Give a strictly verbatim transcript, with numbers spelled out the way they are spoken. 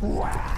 Wow!